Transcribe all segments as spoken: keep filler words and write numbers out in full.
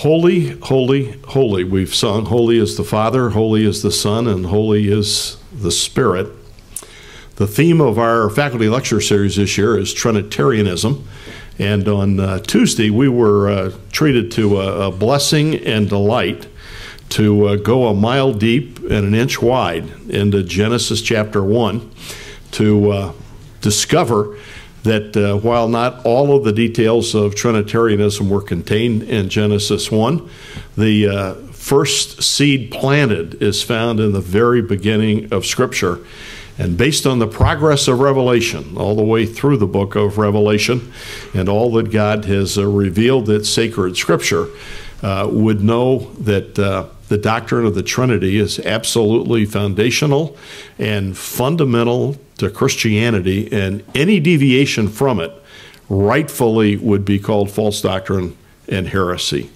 Holy, holy, holy, we've sung. Holy is the Father, holy is the Son, and holy is the Spirit. The theme of our faculty lecture series this year is Trinitarianism. And on uh, Tuesday, we were uh, treated to a, a blessing and delight to uh, go a mile deep and an inch wide into Genesis chapter one to uh, discover that uh, while not all of the details of Trinitarianism were contained in Genesis one, the uh, first seed planted is found in the very beginning of Scripture. And based on the progress of Revelation, all the way through the book of Revelation, and all that God has uh, revealed that sacred Scripture, uh, would know that uh, the doctrine of the Trinity is absolutely foundational and fundamental to Christianity, and any deviation from it rightfully would be called false doctrine and heresy.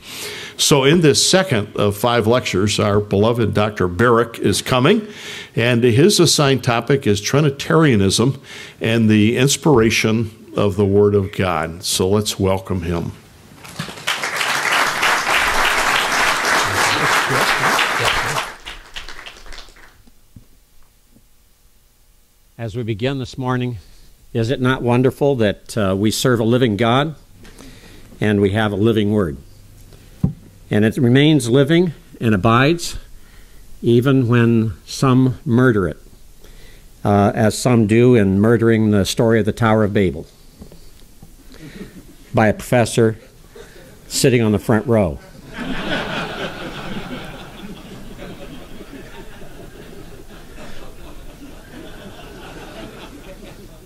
So in this second of five lectures, our beloved Doctor Barrick is coming, and his assigned topic is Trinitarianism and the inspiration of the Word of God. So let's welcome him. As we begin this morning, is it not wonderful that uh, we serve a living God and we have a living Word? And it remains living and abides even when some murder it, uh, as some do in murdering the story of the Tower of Babel by a professor sitting on the front row.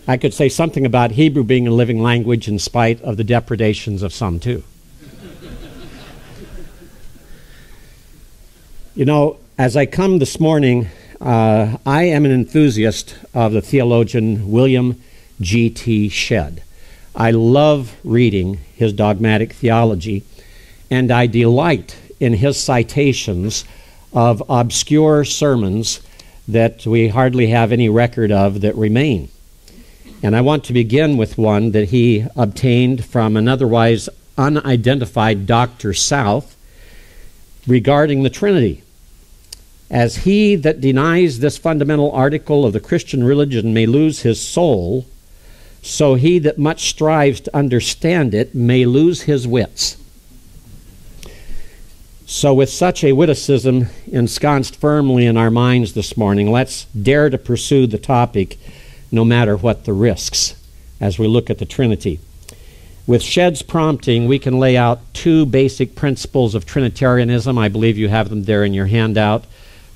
I could say something about Hebrew being a living language in spite of the depredations of some too. You know, as I come this morning, uh, I am an enthusiast of the theologian William G T Shedd. I love reading his dogmatic theology, and I delight in his citations of obscure sermons that we hardly have any record of that remain. And I want to begin with one that he obtained from an otherwise unidentified Doctor South regarding the Trinity. As he that denies this fundamental article of the Christian religion may lose his soul, so he that much strives to understand it may lose his wits. So with such a witticism ensconced firmly in our minds this morning, let's dare to pursue the topic no matter what the risks as we look at the Trinity. With Shedd's prompting, we can lay out two basic principles of Trinitarianism. I believe you have them there in your handout.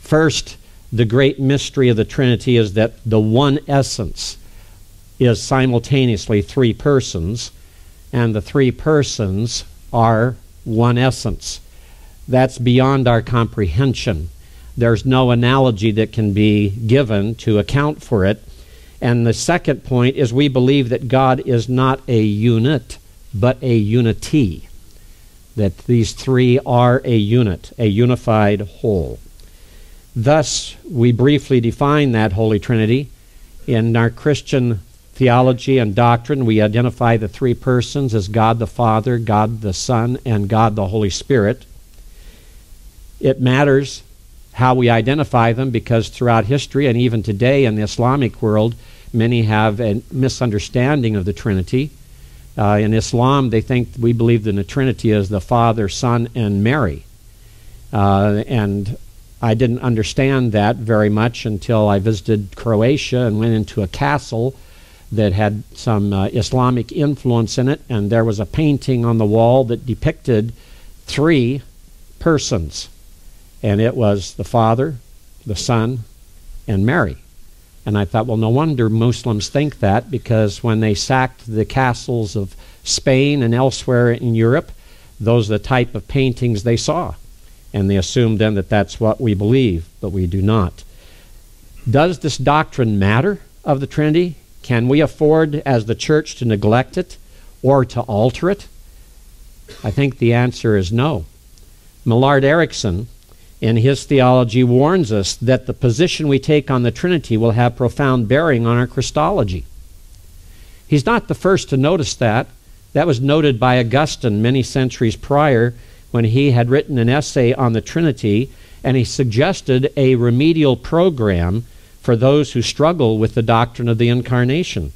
First, the great mystery of the Trinity is that the one essence is simultaneously three persons, and the three persons are one essence. That's beyond our comprehension. There's no analogy that can be given to account for it. And the second point is we believe that God is not a unit, but a unity, that these three are a unit, a unified whole. Thus, we briefly define that Holy Trinity. In our Christian theology and doctrine, we identify the three persons as God the Father, God the Son, and God the Holy Spirit. It matters how we identify them because throughout history and even today in the Islamic world, many have a misunderstanding of the Trinity. Uh, in Islam, they think we believe in the Trinity as the Father, Son, and Mary. Uh, and I didn't understand that very much until I visited Croatia and went into a castle that had some uh, Islamic influence in it, and there was a painting on the wall that depicted three persons, and it was the Father, the Son, and Mary. And I thought, well, no wonder Muslims think that, because when they sacked the castles of Spain and elsewhere in Europe, those are the type of paintings they saw. And they assume then that that's what we believe, but we do not. Does this doctrine matter of the Trinity? Can we afford as the church to neglect it or to alter it? I think the answer is no. Millard Erickson, in his theology, warns us that the position we take on the Trinity will have profound bearing on our Christology. He's not the first to notice that. That was noted by Augustine many centuries prior when he had written an essay on the Trinity, and he suggested a remedial program for those who struggle with the doctrine of the Incarnation.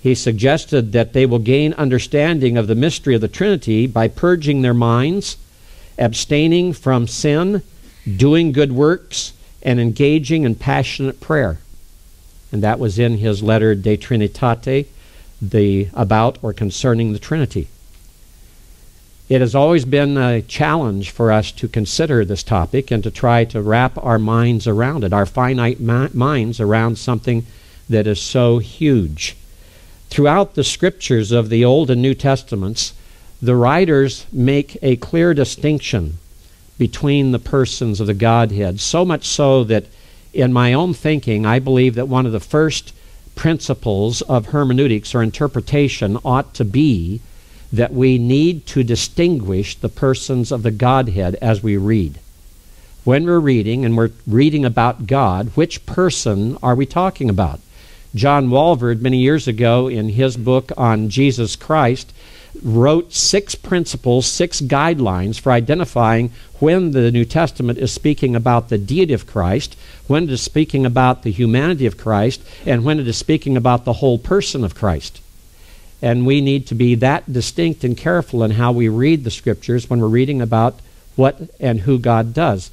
He suggested that they will gain understanding of the mystery of the Trinity by purging their minds, abstaining from sin, doing good works, and engaging in passionate prayer. And that was in his letter De Trinitate, the about or concerning the Trinity. It has always been a challenge for us to consider this topic and to try to wrap our minds around it, our finite mi- minds around something that is so huge. Throughout the scriptures of the Old and New Testaments, the writers make a clear distinction between the persons of the Godhead, so much so that in my own thinking, I believe that one of the first principles of hermeneutics or interpretation ought to be that we need to distinguish the persons of the Godhead as we read. When we're reading and we're reading about God, which person are we talking about? John Walvoord, many years ago, in his book on Jesus Christ, wrote six principles, six guidelines for identifying when the New Testament is speaking about the deity of Christ, when it is speaking about the humanity of Christ, and when it is speaking about the whole person of Christ. And we need to be that distinct and careful in how we read the Scriptures when we're reading about what and who God does.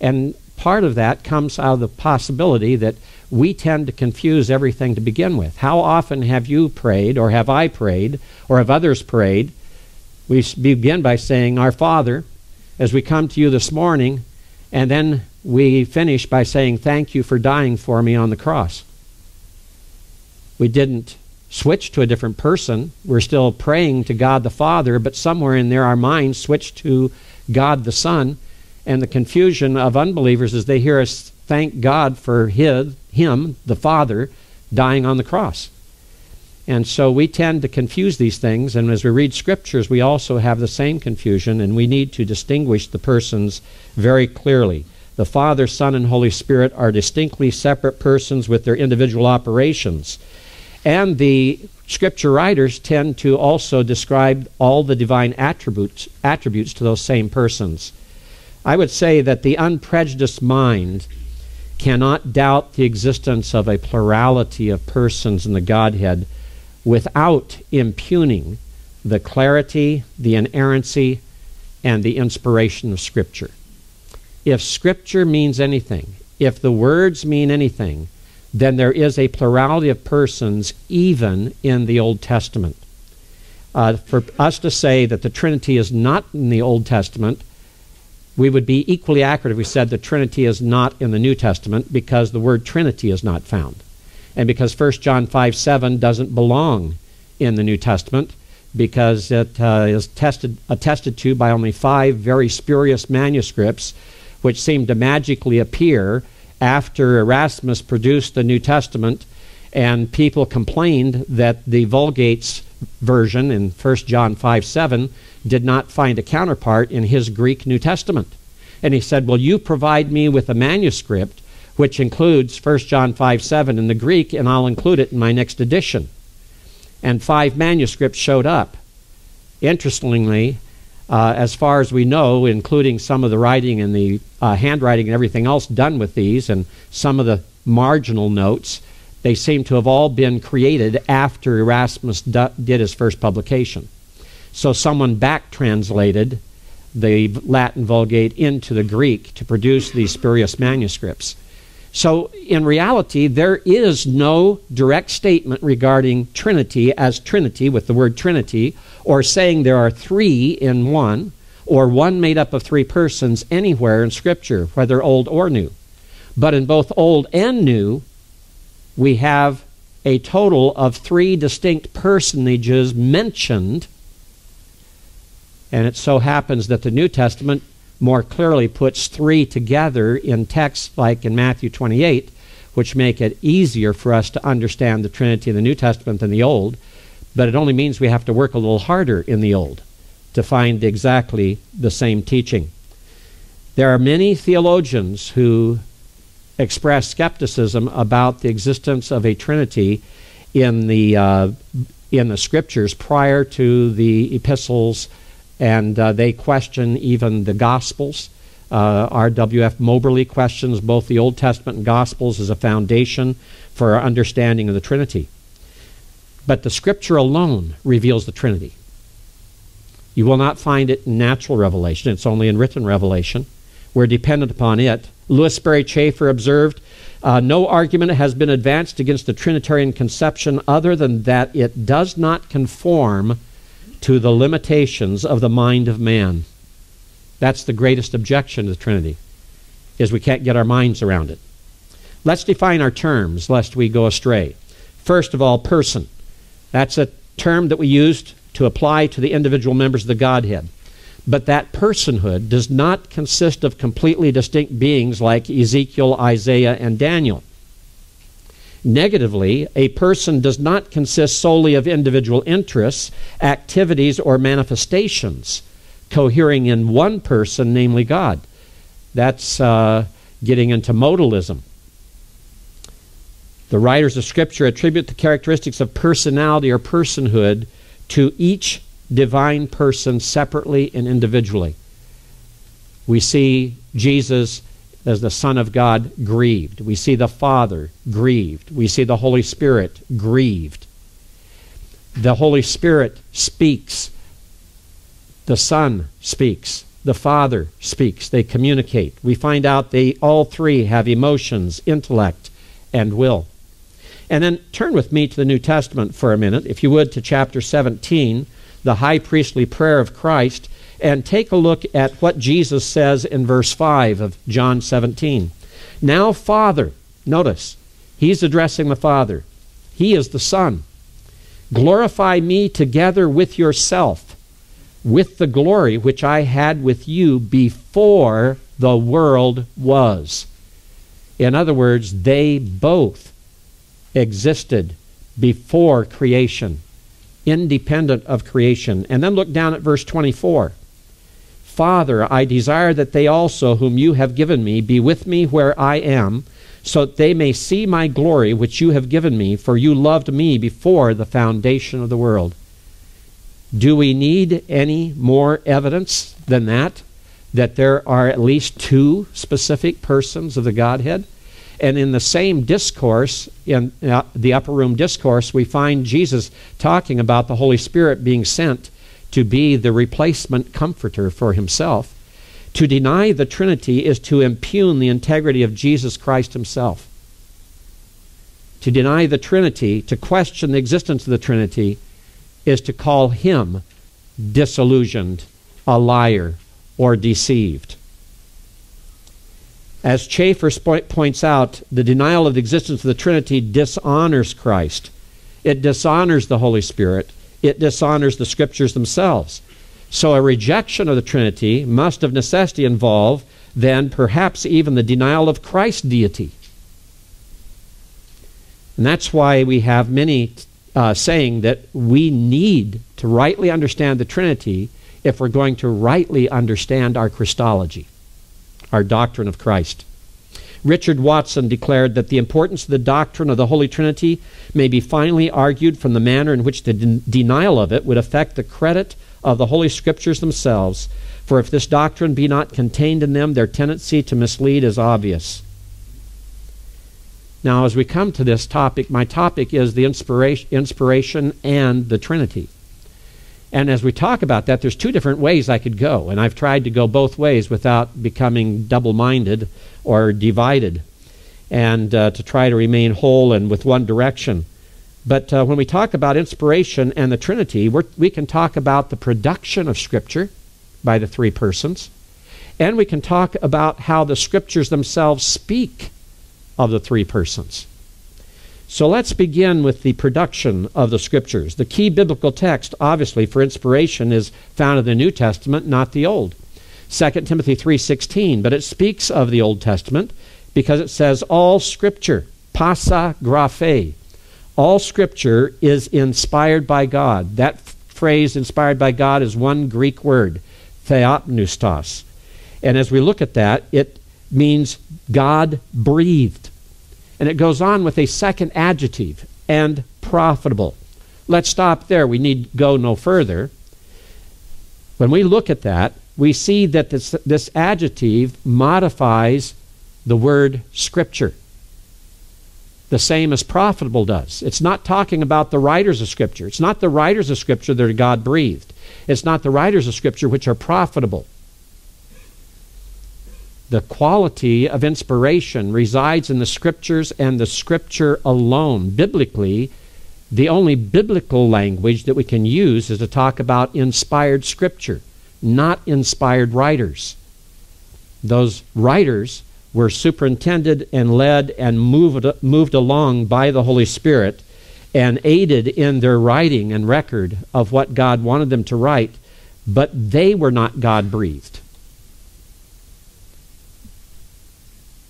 And part of that comes out of the possibility that we tend to confuse everything to begin with. How often have you prayed, or have I prayed, or have others prayed? We begin by saying, Our Father, as we come to you this morning, and then we finish by saying, Thank you for dying for me on the cross. We didn't switch to a different person. We're still praying to God the Father, but somewhere in there our minds switch to God the Son, and the confusion of unbelievers is they hear us thank God for his, him, the Father, dying on the cross. And so we tend to confuse these things, and as we read scriptures, we also have the same confusion, and we need to distinguish the persons very clearly. The Father, Son, and Holy Spirit are distinctly separate persons with their individual operations. And the scripture writers tend to also describe all the divine attributes, attributes to those same persons. I would say that the unprejudiced mind cannot doubt the existence of a plurality of persons in the Godhead without impugning the clarity, the inerrancy, and the inspiration of Scripture. If Scripture means anything, if the words mean anything, then there is a plurality of persons even in the Old Testament. Uh, for us to say that the Trinity is not in the Old Testament, we would be equally accurate if we said the Trinity is not in the New Testament, because the word Trinity is not found. And because First John five seven doesn't belong in the New Testament, because it uh, is tested, attested to by only five very spurious manuscripts, which seem to magically appear after Erasmus produced the New Testament, and people complained that the Vulgate's version in First John five seven did not find a counterpart in his Greek New Testament. And he said, well, you provide me with a manuscript which includes First John five seven in the Greek, and I'll include it in my next edition. And five manuscripts showed up. Interestingly, Uh, as far as we know, including some of the writing and the uh, handwriting and everything else done with these, and some of the marginal notes, they seem to have all been created after Erasmus d- did his first publication. So someone back-translated the Latin Vulgate into the Greek to produce these spurious manuscripts. So in reality, there is no direct statement regarding Trinity as Trinity with the word Trinity, or saying there are three in one, or one made up of three persons anywhere in Scripture, whether old or new. But in both old and new, we have a total of three distinct personages mentioned, and it so happens that the New Testament more clearly puts three together in texts like in Matthew twenty-eight, which make it easier for us to understand the Trinity in the New Testament than the Old, but it only means we have to work a little harder in the Old to find exactly the same teaching. There are many theologians who express skepticism about the existence of a Trinity in the, uh, in the Scriptures prior to the epistles and uh, they question even the Gospels. Uh, R W F Moberly questions both the Old Testament and Gospels as a foundation for our understanding of the Trinity. But the Scripture alone reveals the Trinity. You will not find it in natural revelation. It's only in written revelation. We're dependent upon it. Lewis Sperry Chafer observed, uh, no argument has been advanced against the Trinitarian conception other than that it does not conform to the limitations of the mind of man. That's the greatest objection to the Trinity, is we can't get our minds around it. Let's define our terms, lest we go astray. First of all, person. That's a term that we used to apply to the individual members of the Godhead. But that personhood does not consist of completely distinct beings like Ezekiel, Isaiah, and Daniel. Negatively, a person does not consist solely of individual interests, activities, or manifestations cohering in one person, namely God. That's uh, getting into modalism. The writers of Scripture attribute the characteristics of personality or personhood to each divine person separately and individually. We see Jesus as the Son of God grieved. We see the Father grieved. We see the Holy Spirit grieved. The Holy Spirit speaks. The Son speaks. The Father speaks. They communicate. We find out they all three have emotions, intellect, and will. And then turn with me to the New Testament for a minute, if you would, to chapter seventeen, the high priestly prayer of Christ, and take a look at what Jesus says in verse five of John seventeen. Now, Father, notice, he's addressing the Father. He is the Son. Glorify me together with yourself, with the glory which I had with you before the world was. In other words, they both existed before creation, independent of creation. And then look down at verse twenty-four. Father, I desire that they also, whom you have given me, be with me where I am, so that they may see my glory which you have given me, for you loved me before the foundation of the world. Do we need any more evidence than that, that there are at least two specific persons of the Godhead? And in the same discourse, in the upper room discourse, we find Jesus talking about the Holy Spirit being sent to be the replacement comforter for himself. To deny the Trinity is to impugn the integrity of Jesus Christ himself. To deny the Trinity, to question the existence of the Trinity, is to call him disillusioned, a liar, or deceived. As Chafer points out, the denial of the existence of the Trinity dishonors Christ. It dishonors the Holy Spirit. It dishonors the Scriptures themselves. So a rejection of the Trinity must of necessity involve, then, perhaps even the denial of Christ's deity. And that's why we have many uh, saying that we need to rightly understand the Trinity if we're going to rightly understand our Christology, our doctrine of Christ. Richard Watson declared that the importance of the doctrine of the Holy Trinity may be finally argued from the manner in which the de denial of it would affect the credit of the Holy Scriptures themselves, for if this doctrine be not contained in them, their tendency to mislead is obvious. Now, as we come to this topic, my topic is the inspiration, inspiration and the Trinity. And as we talk about that, there's two different ways I could go, and I've tried to go both ways without becoming double-minded or divided, and uh, to try to remain whole and with one direction. But uh, when we talk about inspiration and the Trinity, we're, we can talk about the production of Scripture by the three persons, and we can talk about how the Scriptures themselves speak of the three persons. So let's begin with the production of the Scriptures. The key biblical text, obviously, for inspiration is found in the New Testament, not the Old. Second Timothy three sixteen, but it speaks of the Old Testament because it says, all Scripture, passa graphe, all Scripture is inspired by God. That phrase, inspired by God, is one Greek word, theopneustos. And as we look at that, it means God-breathed. And it goes on with a second adjective, and profitable. Let's stop there. We need go no further. When we look at that, we see that this, this adjective modifies the word Scripture, the same as profitable does. It's not talking about the writers of Scripture. It's not the writers of Scripture that are God-breathed. It's not the writers of Scripture which are profitable. The quality of inspiration resides in the Scriptures and the Scripture alone. Biblically, the only biblical language that we can use is to talk about inspired Scripture, not inspired writers. Those writers were superintended and led and moved, moved along by the Holy Spirit and aided in their writing and record of what God wanted them to write, but they were not God-breathed.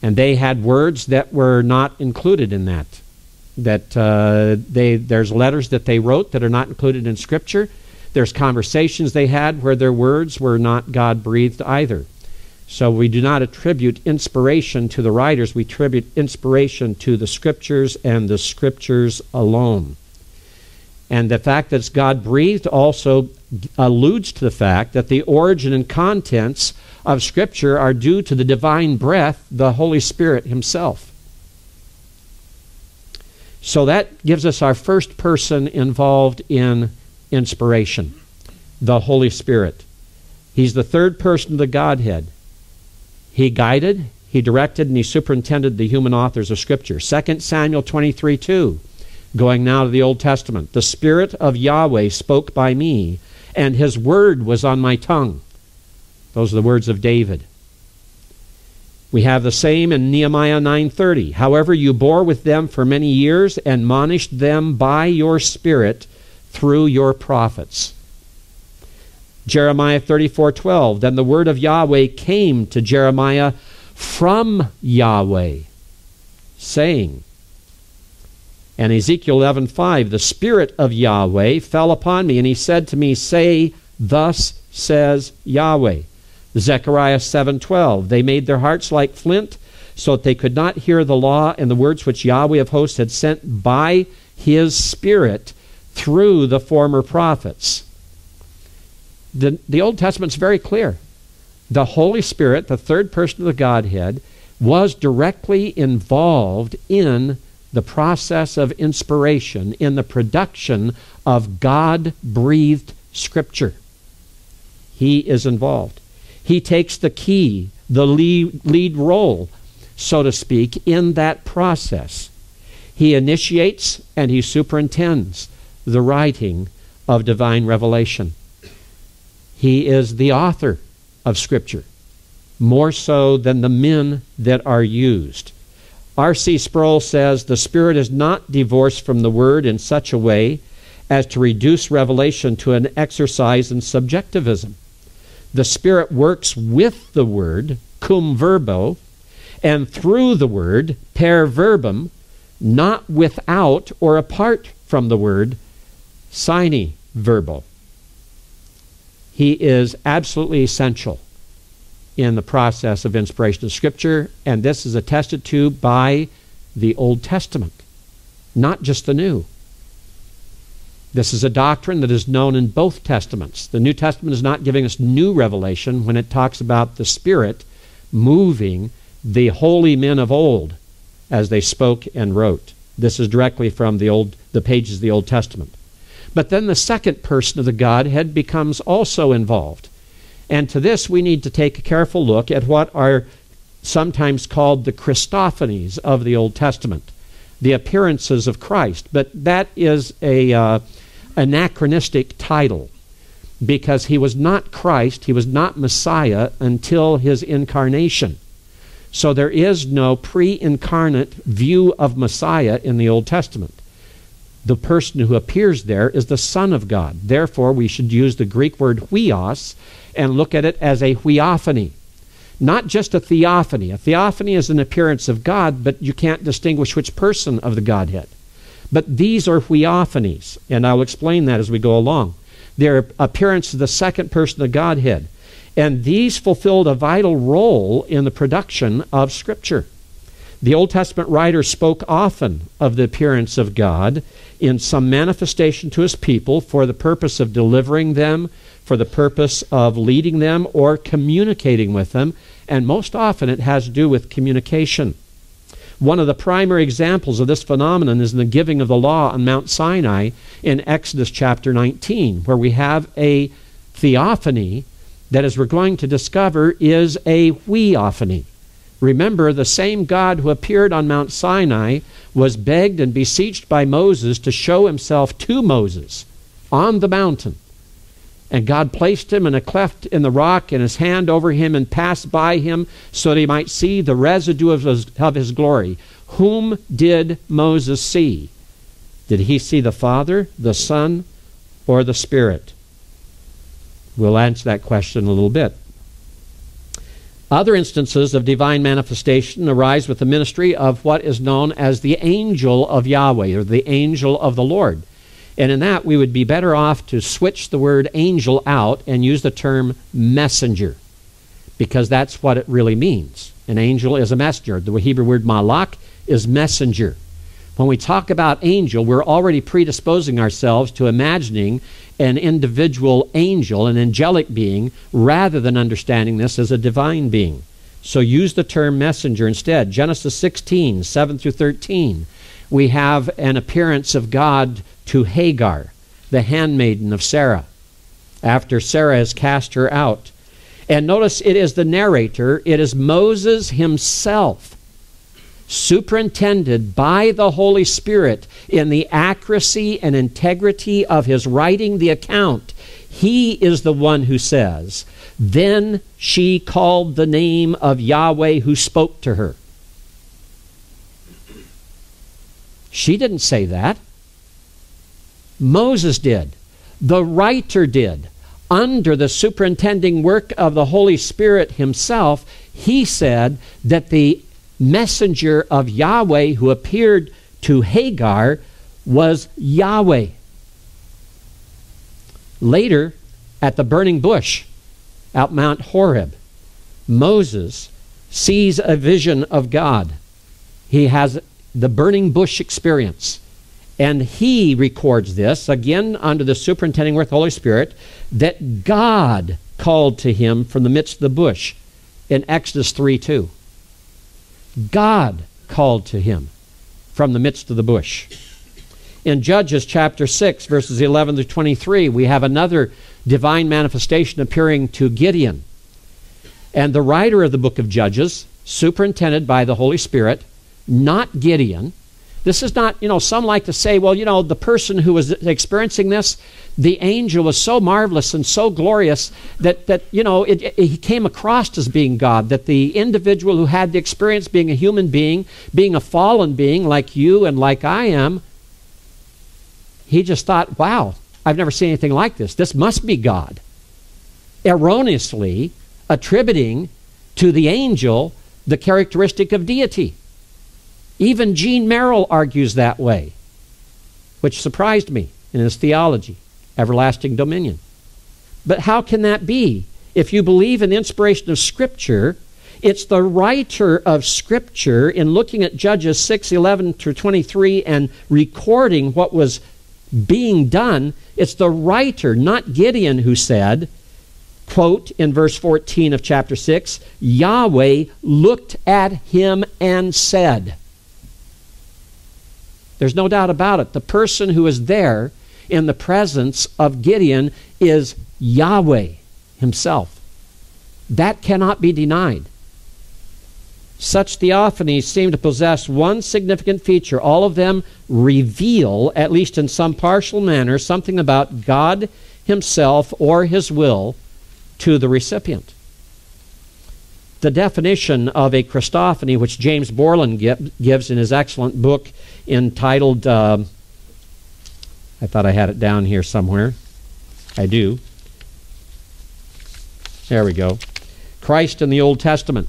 And they had words that were not included in that. That uh, they there's letters that they wrote that are not included in Scripture. There's conversations they had where their words were not God-breathed either. So we do not attribute inspiration to the writers. We attribute inspiration to the Scriptures and the Scriptures alone. And the fact that it's God-breathed also alludes to the fact that the origin and contents of Scripture are due to the divine breath, the Holy Spirit himself. So that gives us our first person involved in inspiration, the Holy Spirit. He's the third person of the Godhead. He guided, he directed, and he superintended the human authors of Scripture. Second Samuel twenty-three two, going now to the Old Testament. The Spirit of Yahweh spoke by me, and his word was on my tongue. Those are the words of David. We have the same in Nehemiah nine thirty. However, you bore with them for many years and admonished them by your Spirit through your prophets. Jeremiah thirty-four twelve. Then the word of Yahweh came to Jeremiah from Yahweh, saying, and Ezekiel eleven five, the Spirit of Yahweh fell upon me, and he said to me, say, thus says Yahweh. Zechariah seven twelve, they made their hearts like flint, so that they could not hear the law and the words which Yahweh of hosts had sent by his Spirit through the former prophets. The, the Old Testament's very clear. The Holy Spirit, the third person of the Godhead, was directly involved in the process of inspiration, in the production of God-breathed Scripture. He is involved. He takes the key, the lead, lead role, so to speak, in that process. He initiates and he superintends the writing of divine revelation. He is the author of Scripture, more so than the men that are used. R C Sproul says, the Spirit is not divorced from the Word in such a way as to reduce revelation to an exercise in subjectivism. The Spirit works with the Word, cum verbo, and through the Word, per verbum, not without or apart from the Word, sine verbo. He is absolutely essential in the process of inspiration of Scripture, and this is attested to by the Old Testament, not just the New. This is a doctrine that is known in both Testaments. The New Testament is not giving us new revelation when it talks about the Spirit moving the holy men of old as they spoke and wrote. This is directly from the old, the pages of the Old Testament. But then the second person of the Godhead becomes also involved. And to this we need to take a careful look at what are sometimes called the Christophanies of the Old Testament, the appearances of Christ. But that is a... Uh, anachronistic title, because he was not Christ, he was not Messiah until his incarnation. So there is no pre-incarnate view of Messiah in the Old Testament. The person who appears there is the Son of God. Therefore, we should use the Greek word huios and look at it as a huiophany, not just a theophany. A theophany is an appearance of God, but you can't distinguish which person of the Godhead. But these are huiophanies, and I'll explain that as we go along. Their appearance of the second person of Godhead. And these fulfilled a vital role in the production of Scripture. The Old Testament writers spoke often of the appearance of God in some manifestation to his people for the purpose of delivering them for the purpose of leading them or communicating with them, and most often it has to do with communication. One of the primary examples of this phenomenon is in the giving of the law on Mount Sinai in Exodus chapter nineteen, where we have a theophany that, as we're going to discover, is a weophany. Remember, the same God who appeared on Mount Sinai was begged and beseeched by Moses to show himself to Moses on the mountain. And God placed him in a cleft in the rock, and his hand over him, and passed by him so that he might see the residue of his, of his glory. Whom did Moses see? Did he see the Father, the Son, or the Spirit? We'll answer that question a little bit. Other instances of divine manifestation arise with the ministry of what is known as the angel of Yahweh, or the angel of the Lord. And in that, we would be better off to switch the word angel out and use the term messenger, because that's what it really means. An angel is a messenger. The Hebrew word malach is messenger. When we talk about angel, we're already predisposing ourselves to imagining an individual angel, an angelic being, rather than understanding this as a divine being. So use the term messenger instead. Genesis sixteen, seven through thirteen. We have an appearance of God to Hagar, the handmaiden of Sarah, after Sarah has cast her out. And notice it is the narrator, it is Moses himself, superintended by the Holy Spirit in the accuracy and integrity of his writing the account. He is the one who says, "Then she called the name of Yahweh who spoke to her." She didn't say that. Moses did. The writer did. Under the superintending work of the Holy Spirit himself, he said that the messenger of Yahweh who appeared to Hagar was Yahweh. Later, at the burning bush at Mount Horeb, Moses sees a vision of God. He has the burning bush experience. And he records this, again under the superintending work of the Holy Spirit, that God called to him from the midst of the bush in Exodus three two. God called to him from the midst of the bush. In Judges chapter six, verses eleven through twenty-three, we have another divine manifestation appearing to Gideon. And the writer of the book of Judges, superintended by the Holy Spirit, not Gideon. This is not, you know, some like to say, well, you know, the person who was experiencing this, the angel was so marvelous and so glorious that, that you know, it, it, he came across as being God, that the individual who had the experience being a human being, being a fallen being like you and like I am, he just thought, wow, I've never seen anything like this. This must be God. Erroneously attributing to the angel the characteristic of deity. Even Gene Merrill argues that way, which surprised me in his theology, everlasting dominion. But how can that be? If you believe in the inspiration of Scripture, it's the writer of Scripture, in looking at Judges six, eleven through twenty-three and recording what was being done, it's the writer, not Gideon, who said, quote, in verse fourteen of chapter six, Yahweh looked at him and said. There's no doubt about it. The person who is there in the presence of Gideon is Yahweh himself. That cannot be denied. Such theophanies seem to possess one significant feature. All of them reveal, at least in some partial manner, something about God himself or his will to the recipient. The definition of a Christophany, which James Borland give, gives in his excellent book entitled, uh, I thought I had it down here somewhere. I do. There we go. Christ in the Old Testament.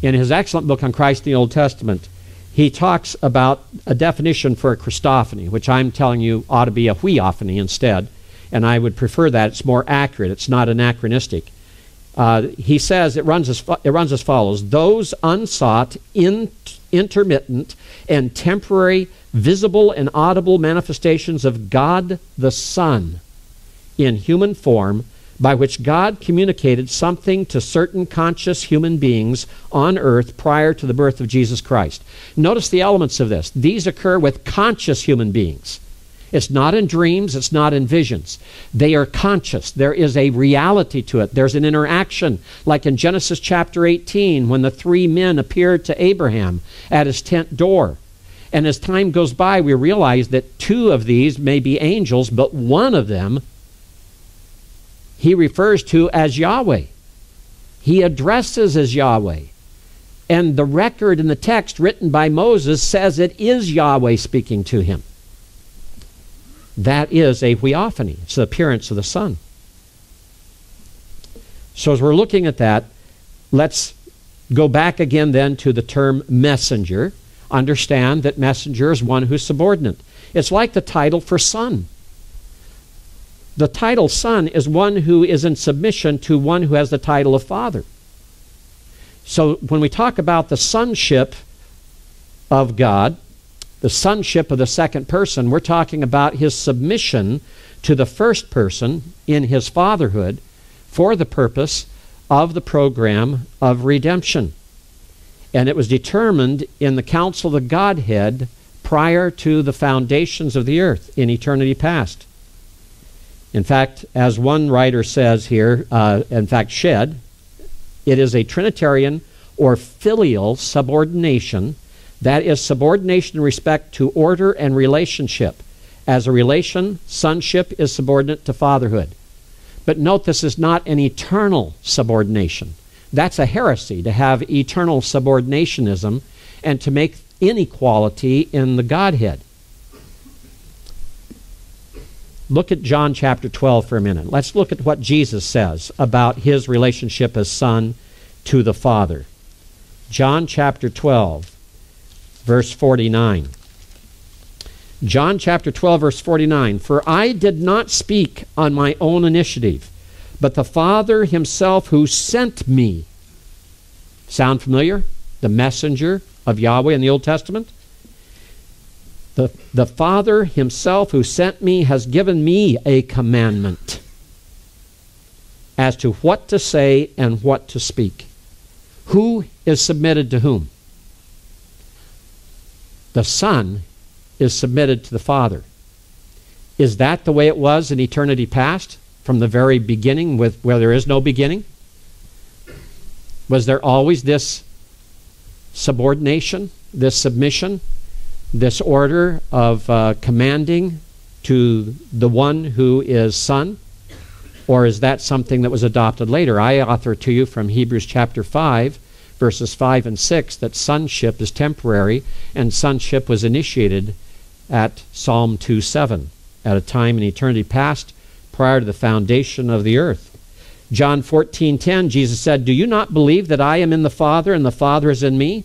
In his excellent book on Christ in the Old Testament, he talks about a definition for a Christophany, which I'm telling you ought to be a weophany instead, and I would prefer that. It's more accurate. It's not anachronistic. Uh, he says, it runs, as it runs as follows. Those unsought, in, intermittent, and temporary, visible and audible manifestations of God the Son in human form by which God communicated something to certain conscious human beings on earth prior to the birth of Jesus Christ. Notice the elements of this. These occur with conscious human beings. It's not in dreams, it's not in visions. They are conscious. There is a reality to it. There's an interaction, like in Genesis chapter eighteen, when the three men appeared to Abraham at his tent door. And as time goes by, we realize that two of these may be angels, but one of them he refers to as Yahweh. He addresses as Yahweh. And the record in the text written by Moses says it is Yahweh speaking to him. That is a theophany. It's the appearance of the Son. So as we're looking at that, let's go back again then to the term messenger. Understand that messenger is one who's subordinate. It's like the title for son. The title son is one who is in submission to one who has the title of father. So when we talk about the sonship of God, the sonship of the second person, we're talking about his submission to the first person in his fatherhood for the purpose of the program of redemption. And it was determined in the council of the Godhead prior to the foundations of the earth in eternity past. In fact, as one writer says here, uh, in fact, Shedd, it is a Trinitarian or filial subordination. That is subordination in respect to order and relationship. As a relation, sonship is subordinate to fatherhood. But note, this is not an eternal subordination. That's a heresy to have eternal subordinationism and to make inequality in the Godhead. Look at John chapter twelve for a minute. Let's look at what Jesus says about his relationship as Son to the Father. John chapter twelve. Verse forty-nine. John chapter twelve, verse forty-nine. For I did not speak on my own initiative, but the Father himself who sent me. Sound familiar? The messenger of Yahweh in the Old Testament. The, the Father himself who sent me has given me a commandment as to what to say and what to speak. Who is submitted to whom? The Son is submitted to the Father. Is that the way it was in eternity past, from the very beginning, with where there is no beginning? Was there always this subordination, this submission, this order of uh, commanding to the one who is Son? Or is that something that was adopted later? I offer to you from Hebrews chapter five, verses five and six, that sonship is temporary and sonship was initiated at Psalm two seven, at a time in eternity past prior to the foundation of the earth. John fourteen ten, Jesus said, do you not believe that I am in the Father and the Father is in me?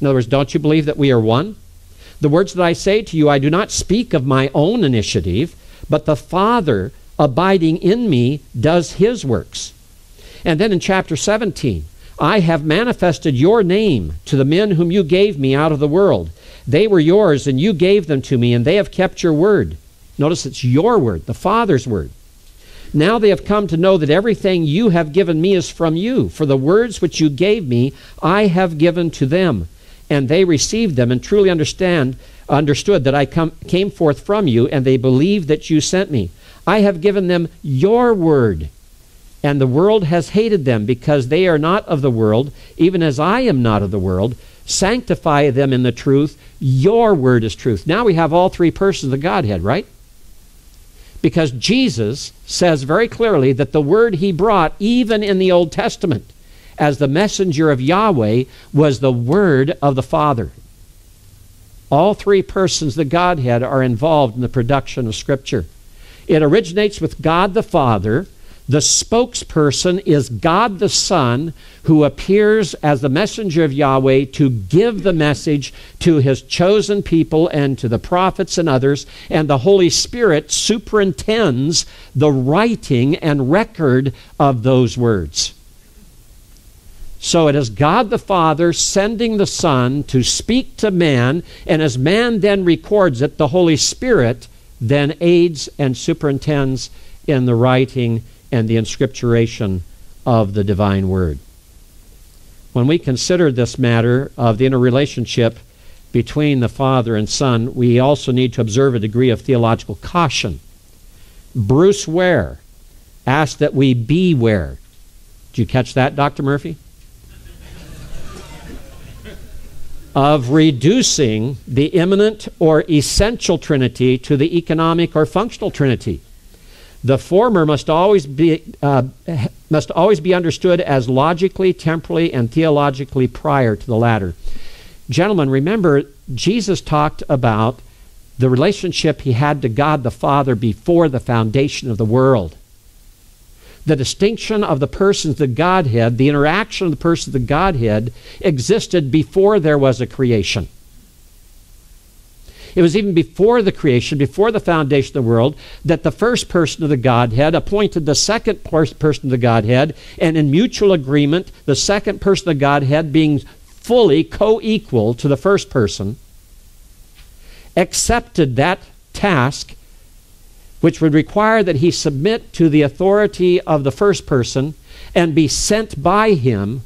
In other words, don't you believe that we are one? The words that I say to you, I do not speak of my own initiative, but the Father abiding in me does his works. And then in chapter seventeen, I have manifested your name to the men whom you gave me out of the world. They were yours, and you gave them to me, and they have kept your word. Notice it's your word, the Father's word. Now they have come to know that everything you have given me is from you. For the words which you gave me, I have given to them. And they received them and truly understand, understood that I come, came forth from you, and they believed that you sent me. I have given them your word. And the world has hated them because they are not of the world, even as I am not of the world. Sanctify them in the truth. Your word is truth. Now we have all three persons of the Godhead, right? Because Jesus says very clearly that the word he brought, even in the Old Testament, as the messenger of Yahweh, was the word of the Father. All three persons of the Godhead are involved in the production of Scripture. It originates with God the Father. The spokesperson is God the Son, who appears as the messenger of Yahweh to give the message to his chosen people and to the prophets and others, and the Holy Spirit superintends the writing and record of those words. So it is God the Father sending the Son to speak to man, and as man then records it, the Holy Spirit then aids and superintends in the writing and the inscripturation of the divine word. When we consider this matter of the interrelationship between the Father and Son, we also need to observe a degree of theological caution. Bruce Ware asked that we beware. Did you catch that, Doctor Murphy? Of reducing the immanent or essential Trinity to the economic or functional Trinity. The former must always be, uh, must always be understood as logically, temporally, and theologically prior to the latter. Gentlemen, remember, Jesus talked about the relationship he had to God the Father before the foundation of the world. The distinction of the persons of the Godhead, the interaction of the persons of the Godhead, existed before there was a creation. It was even before the creation, before the foundation of the world, that the first person of the Godhead appointed the second person of the Godhead, and in mutual agreement, the second person of the Godhead being fully co-equal to the first person, accepted that task, which would require that he submit to the authority of the first person and be sent by him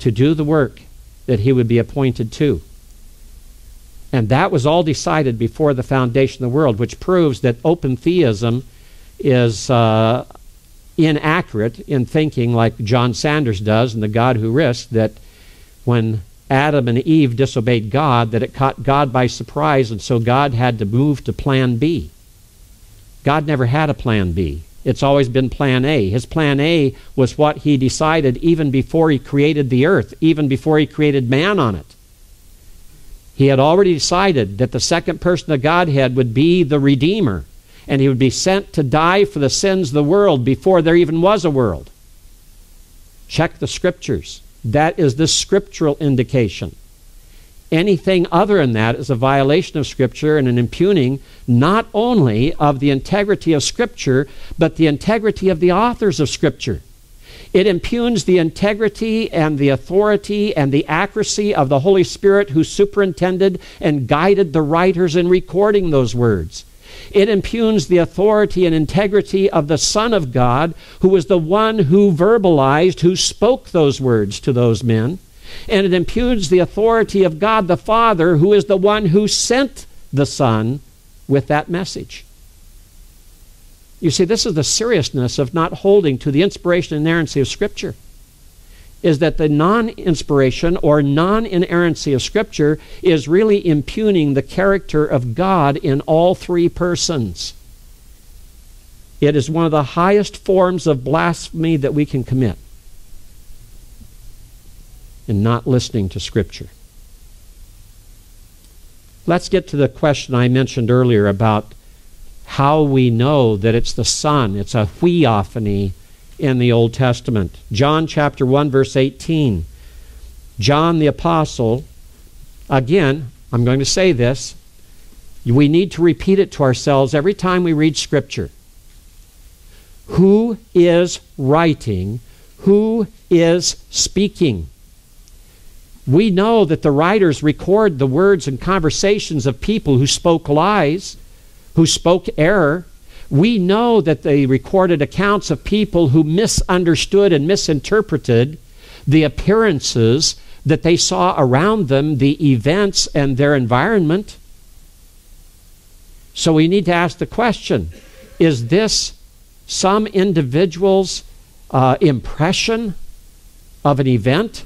to do the work that he would be appointed to. And that was all decided before the foundation of the world, which proves that open theism is uh, inaccurate in thinking like John Sanders does in The God Who Risked, that when Adam and Eve disobeyed God, that it caught God by surprise, and so God had to move to plan B. God never had a plan B. It's always been plan A. His plan A was what he decided even before he created the earth, even before he created man on it. He had already decided that the second person of Godhead would be the Redeemer, and he would be sent to die for the sins of the world before there even was a world. Check the scriptures. That is the scriptural indication. Anything other than that is a violation of Scripture and an impugning not only of the integrity of Scripture, but the integrity of the authors of Scripture. It impugns the integrity and the authority and the accuracy of the Holy Spirit, who superintended and guided the writers in recording those words. It impugns the authority and integrity of the Son of God, who was the one who verbalized, who spoke those words to those men. And it impugns the authority of God the Father, who is the one who sent the Son with that message. You see, this is the seriousness of not holding to the inspiration and inerrancy of Scripture, is that the non-inspiration or non-inerrancy of Scripture is really impugning the character of God in all three persons. It is one of the highest forms of blasphemy that we can commit, and not listening to Scripture. Let's get to the question I mentioned earlier about how we know that it's the Son. It's a theophany in the Old Testament. John chapter one, verse eighteen. John the Apostle, again, I'm going to say this. We need to repeat it to ourselves every time we read Scripture. Who is writing? Who is speaking? We know that the writers record the words and conversations of people who spoke lies, who spoke error. We know that they recorded accounts of people who misunderstood and misinterpreted the appearances that they saw around them, the events and their environment. So we need to ask the question, is this some individual's uh, impression of an event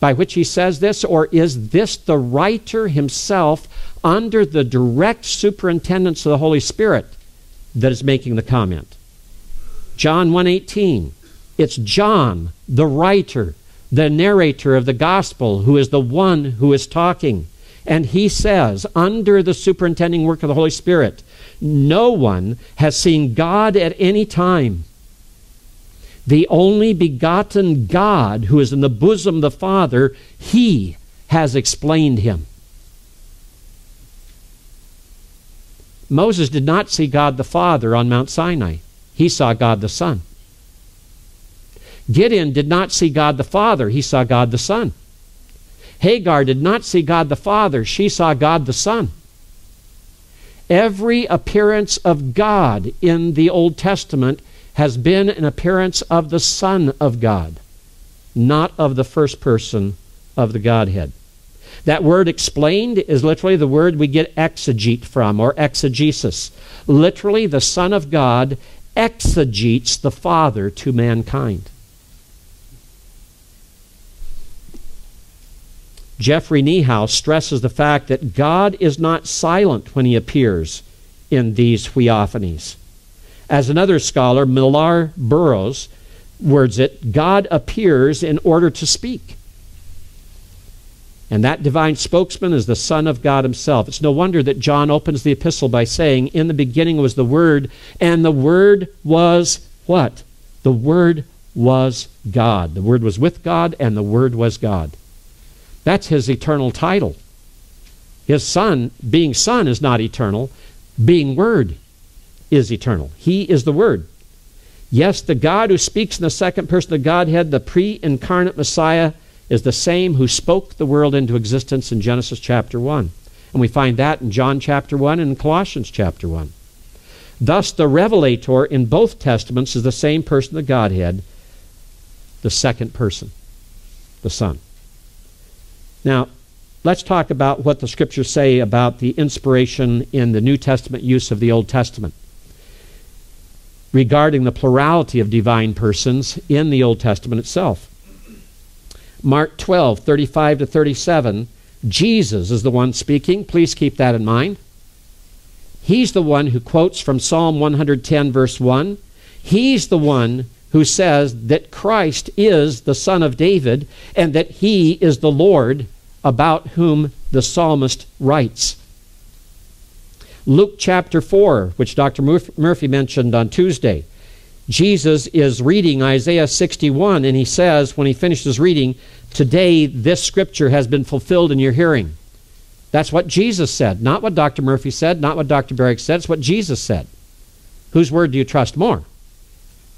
by which he says this, or is this the writer himself under the direct superintendence of the Holy Spirit that is making the comment? John one eighteen, it's John, the writer, the narrator of the gospel, who is the one who is talking. And he says, under the superintending work of the Holy Spirit, no one has seen God at any time. The only begotten God, who is in the bosom of the Father, he has explained him. Moses did not see God the Father on Mount Sinai. He saw God the Son. Gideon did not see God the Father. He saw God the Son. Hagar did not see God the Father. She saw God the Son. Every appearance of God in the Old Testament has been an appearance of the Son of God, not of the first person of the Godhead. That word explained is literally the word we get exegete from, or exegesis. Literally, the Son of God exegetes the Father to mankind. Jeffrey Niehaus stresses the fact that God is not silent when he appears in these theophanies. As another scholar, Millar Burroughs, words it, God appears in order to speak. And that divine spokesman is the Son of God himself. It's no wonder that John opens the epistle by saying, in the beginning was the Word, and the Word was what? The Word was God. The Word was with God, and the Word was God. That's his eternal title. His Son, being Son, is not eternal. Being Word is eternal. He is the Word. Yes, the God who speaks in the second person of the Godhead, the pre-incarnate Messiah, is the same who spoke the world into existence in Genesis chapter one. And we find that in John chapter one and in Colossians chapter one. Thus, the revelator in both Testaments is the same person, the Godhead, the second person, the Son. Now, let's talk about what the Scriptures say about the inspiration in the New Testament use of the Old Testament. Regarding the plurality of divine persons in the Old Testament itself. Mark twelve, thirty-five to thirty-seven, Jesus is the one speaking. Please keep that in mind. He's the one who quotes from Psalm one hundred ten, verse one. He's the one who says that Christ is the Son of David and that he is the Lord about whom the psalmist writes. Luke chapter four, which Doctor Murphy mentioned on Tuesday, Jesus is reading Isaiah sixty-one, and he says, when he finishes reading, today this scripture has been fulfilled in your hearing. That's what Jesus said, not what Doctor Murphy said, not what Doctor Barrick said. It's what Jesus said. Whose word do you trust more?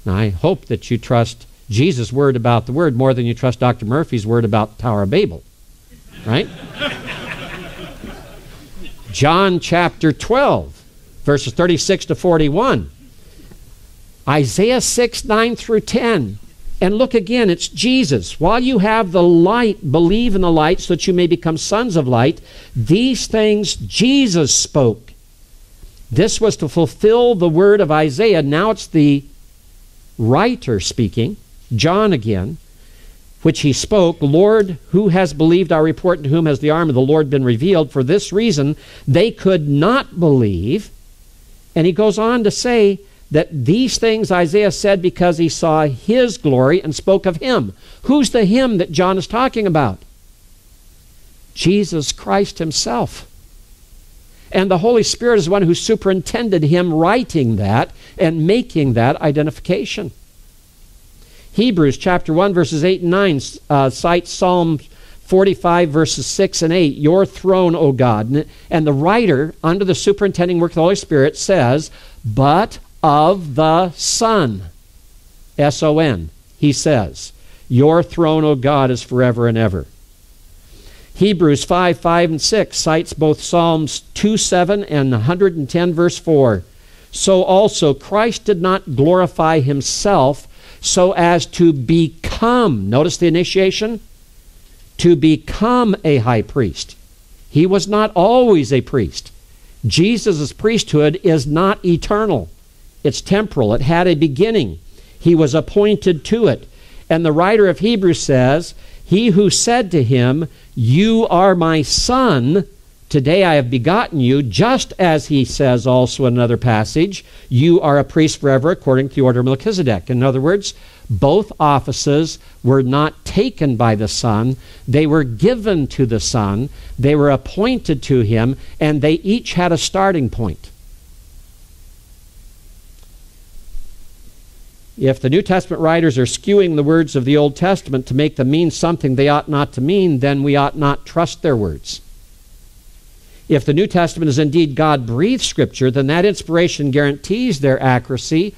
Now, I hope that you trust Jesus' word about the word more than you trust Doctor Murphy's word about Tower of Babel, right? John chapter twelve, verses thirty-six to forty-one. Isaiah six, nine through ten. And look again, it's Jesus. While you have the light, believe in the light so that you may become sons of light. These things Jesus spoke. This was to fulfill the word of Isaiah. Now it's the writer speaking, John again, which he spoke, Lord, who has believed our report, and to whom has the arm of the Lord been revealed? For this reason, they could not believe. And he goes on to say, that these things Isaiah said because he saw his glory and spoke of him. Who's the him that John is talking about? Jesus Christ himself. And the Holy Spirit is the one who superintended him writing that and making that identification. Hebrews chapter one, verses eight and nine uh, cites Psalm forty-five, verses six and eight, your throne, O God. And the writer, under the superintending work of the Holy Spirit, says, but of the Son, S O N, he says, your throne, O God, is forever and ever. Hebrews five, five and six cites both Psalms two, seven and one hundred ten, verse four. So also Christ did not glorify himself so as to become, notice the initiation, to become a high priest. He was not always a priest. Jesus' priesthood is not eternal. It's temporal. It had a beginning. He was appointed to it. And the writer of Hebrews says, he who said to him, you are my son, today I have begotten you, just as he says also in another passage, you are a priest forever according to the order of Melchizedek. In other words, both offices were not taken by the Son. They were given to the Son. They were appointed to him, and they each had a starting point. If the New Testament writers are skewing the words of the Old Testament to make them mean something they ought not to mean, then we ought not trust their words. If the New Testament is indeed God-breathed Scripture, then that inspiration guarantees their accuracy,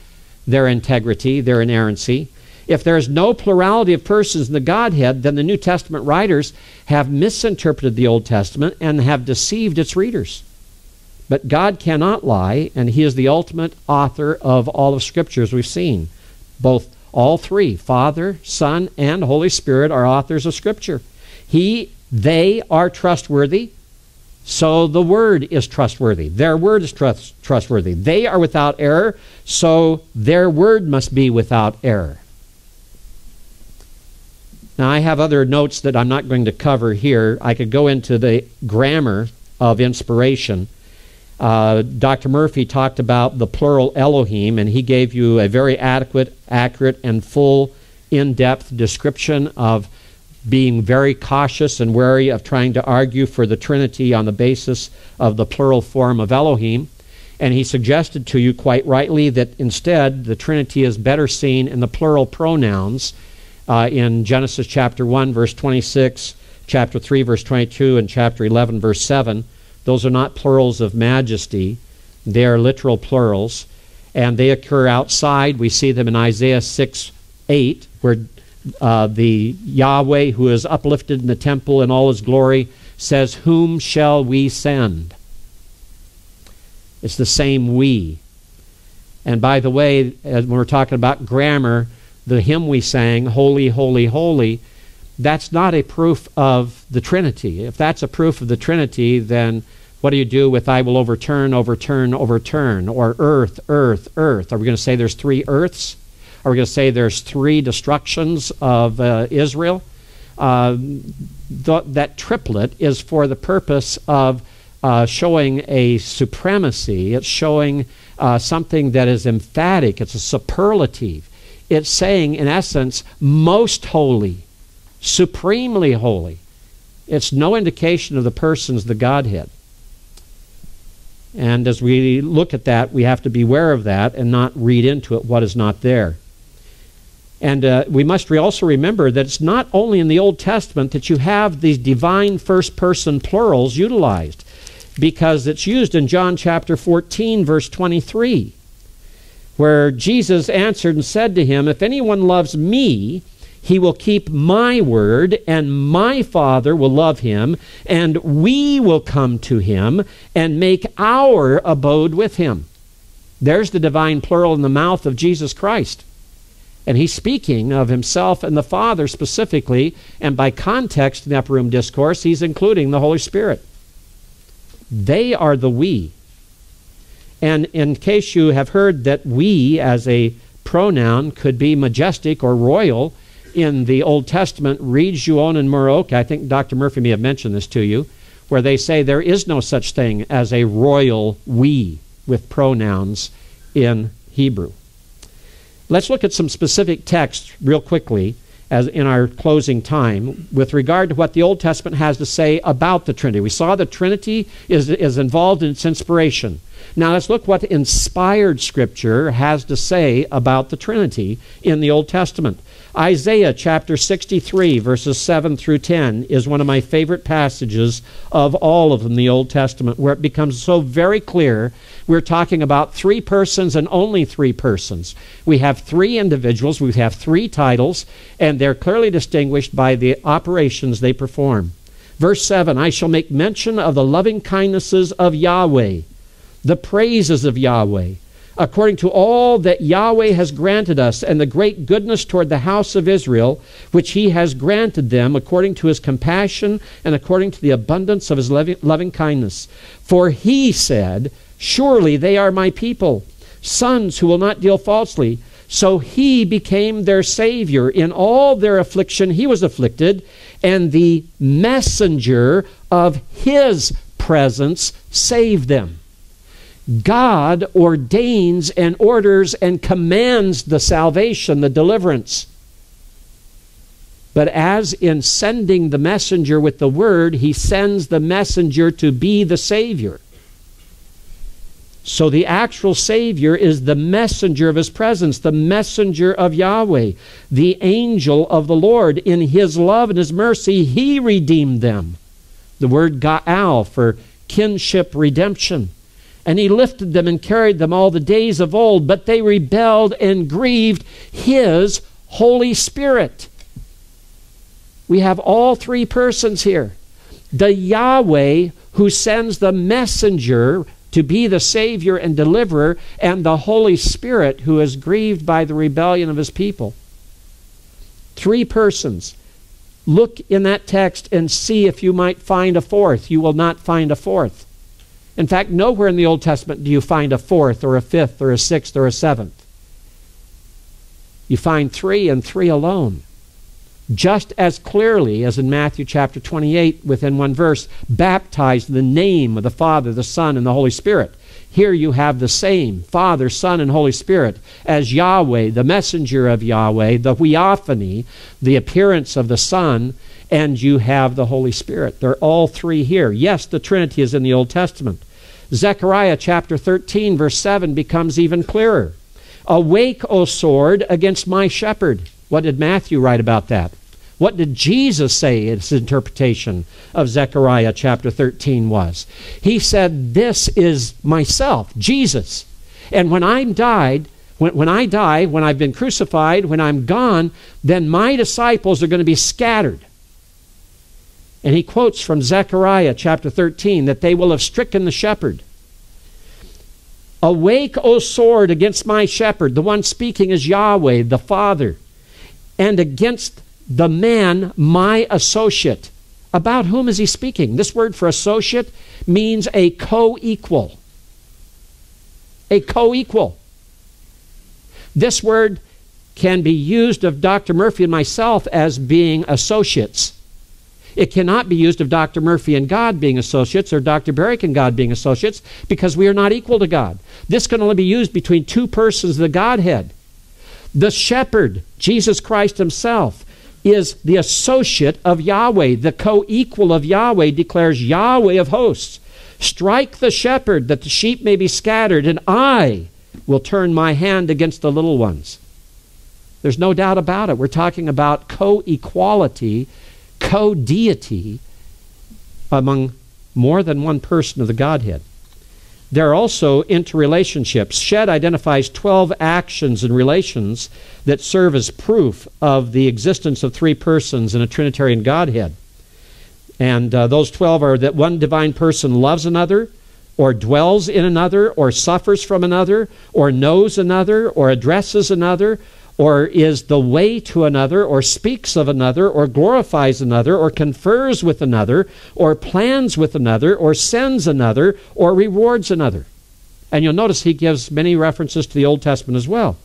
their integrity, their inerrancy. If there is no plurality of persons in the Godhead, then the New Testament writers have misinterpreted the Old Testament and have deceived its readers. But God cannot lie, and he is the ultimate author of all of Scripture, as we've seen. Both, all three, Father, Son, and Holy Spirit are authors of Scripture. He, they are trustworthy, so the Word is trustworthy. Their Word is trust, trustworthy. They are without error, so their Word must be without error. Now, I have other notes that I'm not going to cover here. I could go into the grammar of inspiration. Uh, Doctor Murphy talked about the plural Elohim, and he gave you a very adequate, accurate, and full, in-depth description of being very cautious and wary of trying to argue for the Trinity on the basis of the plural form of Elohim. And he suggested to you quite rightly that instead the Trinity is better seen in the plural pronouns. Uh, in Genesis chapter one, verse twenty-six, chapter three, verse twenty-two, and chapter eleven, verse seven. Those are not plurals of majesty. They are literal plurals, and they occur outside. We see them in Isaiah six, eight, where uh, the Yahweh, who is uplifted in the temple in all his glory, says, "Whom shall we send?" It's the same "we." And by the way, as when we're talking about grammar, the hymn we sang, "Holy, Holy, Holy," that's not a proof of the Trinity. If that's a proof of the Trinity, then what do you do with "I will overturn, overturn, overturn," or "earth, earth, earth"? Are we going to say there's three earths? Are we going to say there's three destructions of uh, Israel? Uh, th that triplet is for the purpose of uh, showing a supremacy. It's showing uh, something that is emphatic. It's a superlative. It's saying, in essence, most holy, supremely holy. It's no indication of the persons, the Godhead. And as we look at that, we have to beware of that and not read into it what is not there. And uh, we must re also remember that it's not only in the Old Testament that you have these divine first-person plurals utilized, because it's used in John chapter fourteen, verse twenty-three. Where Jesus answered and said to him, "If anyone loves me, he will keep my word, and my Father will love him, and we will come to him and make our abode with him." There's the divine plural in the mouth of Jesus Christ. And he's speaking of himself and the Father specifically, and by context in the Upper Room Discourse, he's including the Holy Spirit. They are the we. And in case you have heard that "we" as a pronoun could be majestic or royal, in the Old Testament, read Joüon and Muraoka. I think Doctor Murphy may have mentioned this to you, where they say there is no such thing as a royal "we" with pronouns in Hebrew. Let's look at some specific texts real quickly as in our closing time with regard to what the Old Testament has to say about the Trinity. We saw the Trinity is, is involved in its inspiration. Now let's look what inspired Scripture has to say about the Trinity in the Old Testament. Isaiah chapter sixty-three, verses seven through ten, is one of my favorite passages of all of them, the Old Testament, where it becomes so very clear we're talking about three persons and only three persons. We have three individuals, we have three titles, and they're clearly distinguished by the operations they perform. Verse seven, "I shall make mention of the loving kindnesses of Yahweh, the praises of Yahweh, according to all that Yahweh has granted us, and the great goodness toward the house of Israel, which he has granted them, according to his compassion and according to the abundance of his loving kindness. For he said, 'Surely they are my people, sons who will not deal falsely.' So he became their Savior. In all their affliction he was afflicted, and the messenger of his presence saved them." God ordains and orders and commands the salvation, the deliverance. But as in sending the messenger with the word, he sends the messenger to be the Savior. So the actual Savior is the messenger of his presence, the messenger of Yahweh, the angel of the Lord. In his love and his mercy, he redeemed them. The word ga'al for kinship redemption. "And he lifted them and carried them all the days of old, but they rebelled and grieved his Holy Spirit." We have all three persons here. The Yahweh who sends the messenger to be the Savior and Deliverer, and the Holy Spirit, who is grieved by the rebellion of his people. Three persons. Look in that text and see if you might find a fourth. You will not find a fourth. In fact, nowhere in the Old Testament do you find a fourth or a fifth or a sixth or a seventh. You find three, and three alone. Just as clearly as in Matthew chapter twenty-eight, within one verse, baptized in the name of the Father, the Son, and the Holy Spirit. Here you have the same Father, Son, and Holy Spirit as Yahweh, the messenger of Yahweh, the theophany, the appearance of the Son, and you have the Holy Spirit. They're all three here. Yes, the Trinity is in the Old Testament. Zechariah chapter thirteen, verse seven becomes even clearer. Awake, O sword, against my shepherd. What did Matthew write about that? What did Jesus say his interpretation of Zechariah chapter thirteen was? He said, this is myself, Jesus. And when I'm died, when, when I die, when I've been crucified, when I'm gone, then my disciples are going to be scattered. And he quotes from Zechariah chapter thirteen that they will have stricken the shepherd. Awake, O sword, against my shepherd. The one speaking is Yahweh, the Father. And against the man, my associate. About whom is he speaking? This word for associate means a co-equal. A co-equal. This word can be used of Doctor Murphy and myself as being associates. It cannot be used of Doctor Murphy and God being associates, or Doctor Barrick and God being associates, because we are not equal to God. This can only be used between two persons of the Godhead. The shepherd, Jesus Christ himself, is the associate of Yahweh, the co-equal of Yahweh, declares Yahweh of hosts. Strike the shepherd that the sheep may be scattered, and I will turn my hand against the little ones. There's no doubt about it. We're talking about co-equality, co-deity among more than one person of the Godhead. There are also interrelationships. Shedd identifies twelve actions and relations that serve as proof of the existence of three persons in a Trinitarian Godhead. And uh, those twelve are that one divine person loves another, or dwells in another, or suffers from another, or knows another, or addresses another, or is the way to another, or speaks of another, or glorifies another, or confers with another, or plans with another, or sends another, or rewards another. And you'll notice he gives many references to the Old Testament as well.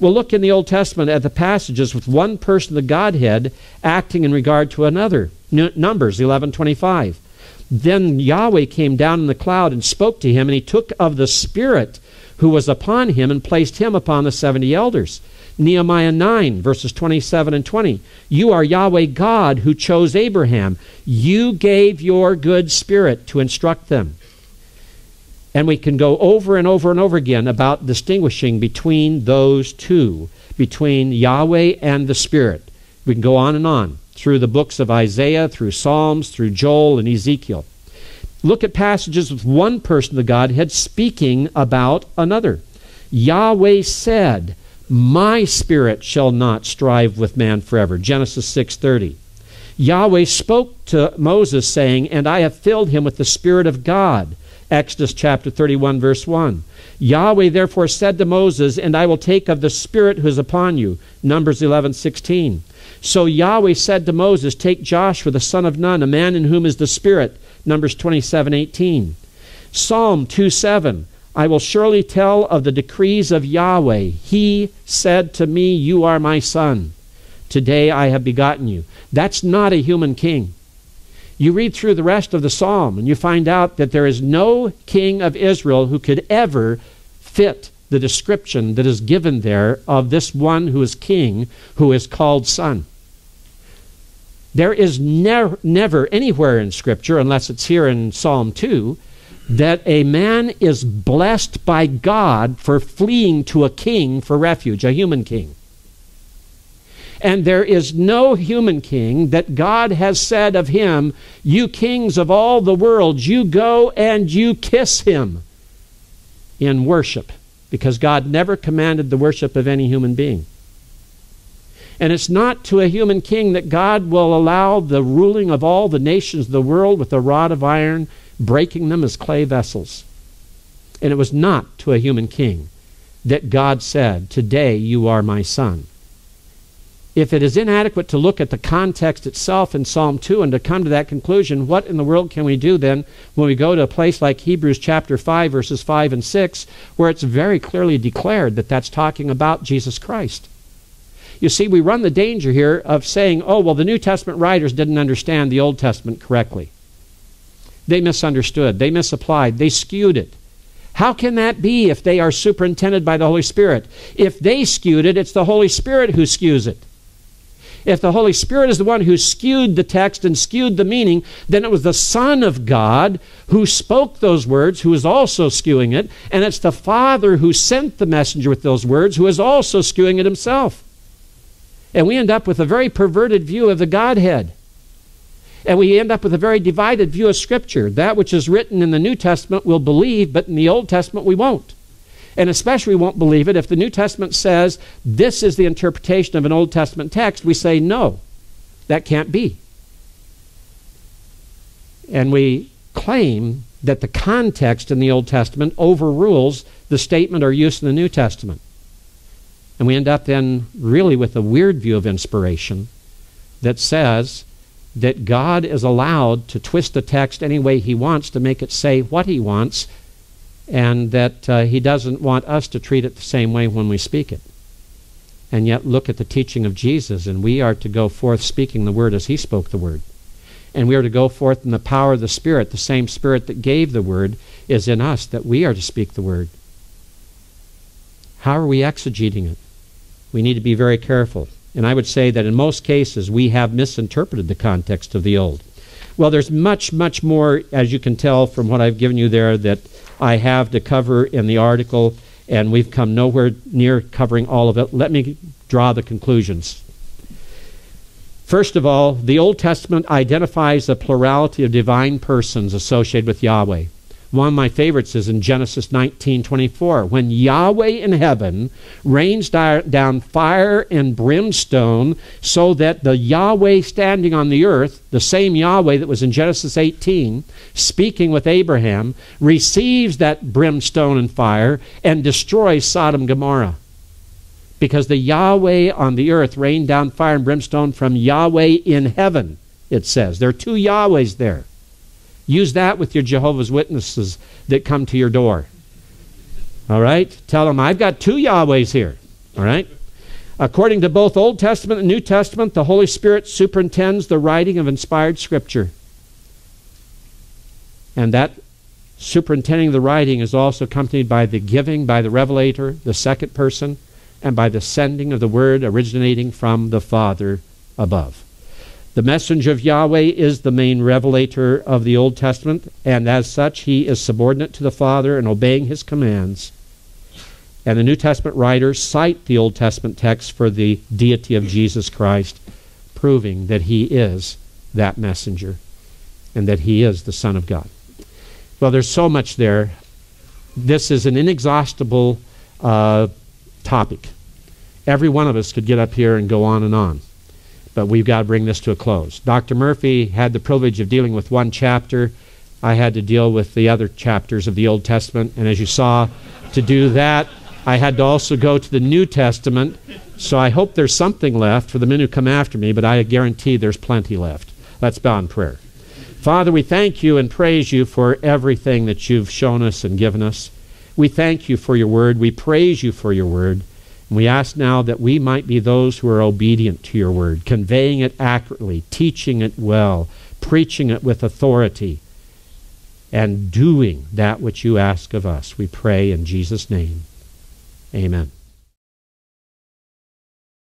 We'll look in the Old Testament at the passages with one person of the Godhead acting in regard to another. Numbers eleven twenty-five. Then Yahweh came down in the cloud and spoke to him, and he took of the Spirit who was upon him and placed him upon the seventy elders. Nehemiah nine, verses twenty-seven and twenty. You are Yahweh God who chose Abraham. You gave your good Spirit to instruct them. And we can go over and over and over again about distinguishing between those two, between Yahweh and the Spirit. We can go on and on through the books of Isaiah, through Psalms, through Joel and Ezekiel. Look at passages with one person of the Godhead speaking about another. Yahweh said, my Spirit shall not strive with man forever. Genesis six thirty. Yahweh spoke to Moses, saying, and I have filled him with the Spirit of God. Exodus chapter thirty-one, verse one. Yahweh therefore said to Moses, and I will take of the Spirit who is upon you. Numbers eleven sixteen. So Yahweh said to Moses, take Joshua the son of Nun, a man in whom is the Spirit. Numbers twenty-seven eighteen. Psalm two seven. I will surely tell of the decrees of Yahweh. He said to me, you are my son. Today I have begotten you. That's not a human king. You read through the rest of the psalm and you find out that there is no king of Israel who could ever fit the description that is given there of this one who is king, who is called son. There is ne- never anywhere in Scripture, unless it's here in Psalm two, that a man is blessed by God for fleeing to a king for refuge, a human king. And there is no human king that God has said of him, you kings of all the world, you go and you kiss him in worship, because God never commanded the worship of any human being. And it's not to a human king that God will allow the ruling of all the nations of the world with a rod of iron, breaking them as clay vessels. And it was not to a human king that God said, "Today you are my son." If it is inadequate to look at the context itself in Psalm two and to come to that conclusion, what in the world can we do then when we go to a place like Hebrews chapter five, verses five and six, where it's very clearly declared that that's talking about Jesus Christ? You see, we run the danger here of saying, oh, well, the New Testament writers didn't understand the Old Testament correctly. They misunderstood, they misapplied, they skewed it. How can that be if they are superintended by the Holy Spirit? If they skewed it, it's the Holy Spirit who skews it. If the Holy Spirit is the one who skewed the text and skewed the meaning, then it was the Son of God who spoke those words, who is also skewing it, and it's the Father who sent the messenger with those words, who is also skewing it himself. And we end up with a very perverted view of the Godhead. And we end up with a very divided view of Scripture. That which is written in the New Testament we'll believe, but in the Old Testament we won't. And especially we won't believe it if the New Testament says this is the interpretation of an Old Testament text. We say, no, that can't be. And we claim that the context in the Old Testament overrules the statement or use in the New Testament. And we end up then really with a weird view of inspiration that says that God is allowed to twist the text any way he wants to make it say what he wants, and that uh, he doesn't want us to treat it the same way when we speak it. And yet look at the teaching of Jesus, and we are to go forth speaking the word as he spoke the word. And we are to go forth in the power of the Spirit. The same Spirit that gave the word is in us, that we are to speak the word. How are we exegeting it? We need to be very careful. And I would say that in most cases we have misinterpreted the context of the Old. Well, there's much, much more, as you can tell from what I've given you there, that I have to cover in the article, and we've come nowhere near covering all of it. Let me draw the conclusions. First of all, the Old Testament identifies the plurality of divine persons associated with Yahweh. One of my favorites is in Genesis nineteen twenty-four, when Yahweh in heaven rains down fire and brimstone, so that the Yahweh standing on the earth, the same Yahweh that was in Genesis eighteen, speaking with Abraham, receives that brimstone and fire and destroys Sodom and Gomorrah. Because the Yahweh on the earth rained down fire and brimstone from Yahweh in heaven, it says. There are two Yahwehs there. Use that with your Jehovah's Witnesses that come to your door. All right? Tell them, I've got two Yahwehs here. All right? According to both Old Testament and New Testament, the Holy Spirit superintends the writing of inspired Scripture. And that superintending the writing is also accompanied by the giving, by the Revelator, the second person, and by the sending of the Word originating from the Father above. The messenger of Yahweh is the main revelator of the Old Testament, and as such he is subordinate to the Father in obeying his commands. And the New Testament writers cite the Old Testament text for the deity of Jesus Christ, proving that he is that messenger and that he is the Son of God. Well, there's so much there. This is an inexhaustible uh, topic. Every one of us could get up here and go on and on. But we've got to bring this to a close. Doctor Murphy had the privilege of dealing with one chapter. I had to deal with the other chapters of the Old Testament. And as you saw, to do that, I had to also go to the New Testament. So I hope there's something left for the men who come after me, but I guarantee there's plenty left. Let's bow in prayer. Father, we thank you and praise you for everything that you've shown us and given us. We thank you for your word. We praise you for your word. We ask now that we might be those who are obedient to your word, conveying it accurately, teaching it well, preaching it with authority, and doing that which you ask of us. We pray in Jesus' name. Amen.